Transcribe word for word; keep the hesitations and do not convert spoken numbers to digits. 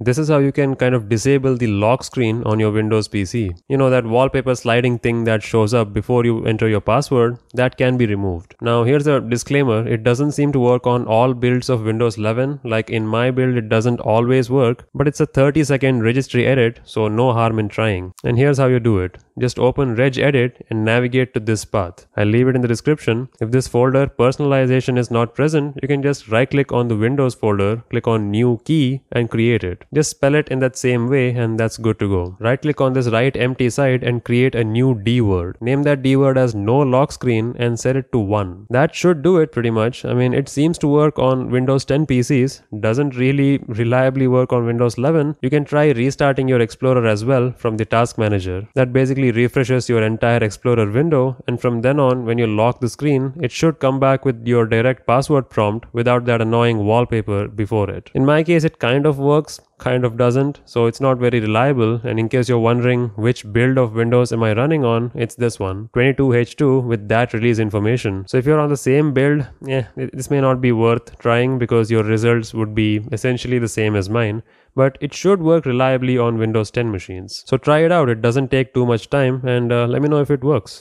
This is how you can kind of disable the lock screen on your Windows P C. You know, that wallpaper sliding thing that shows up before you enter your password, that can be removed. Now here's a disclaimer, it doesn't seem to work on all builds of Windows eleven, like in my build it doesn't always work, but it's a thirty second registry edit, so no harm in trying. And here's how you do it. Just open regedit and navigate to this path. I'll leave it in the description. If this folder personalization is not present, you can just right click on the Windows folder, click on new key and create it. Just spell it in that same way and that's good to go. Right click on this right empty side and create a new dword. Name that dword as NoLockScreen and set it to one. That should do it pretty much. I mean, it seems to work on Windows ten P Cs, doesn't really reliably work on Windows eleven. You can try restarting your Explorer as well from the Task Manager. That basically refreshes your entire Explorer window, and from then on when you lock the screen it should come back with your direct password prompt without that annoying wallpaper before it. In my case it kind of works, kind of doesn't, so it's not very reliable. And in case you're wondering which build of Windows am I running on, it's this one, twenty-two H two, with that release information. So if you're on the same build, yeah, this may not be worth trying because your results would be essentially the same as mine, but it should work reliably on Windows ten machines. So try it out, it doesn't take too much time, and uh, let me know if it works.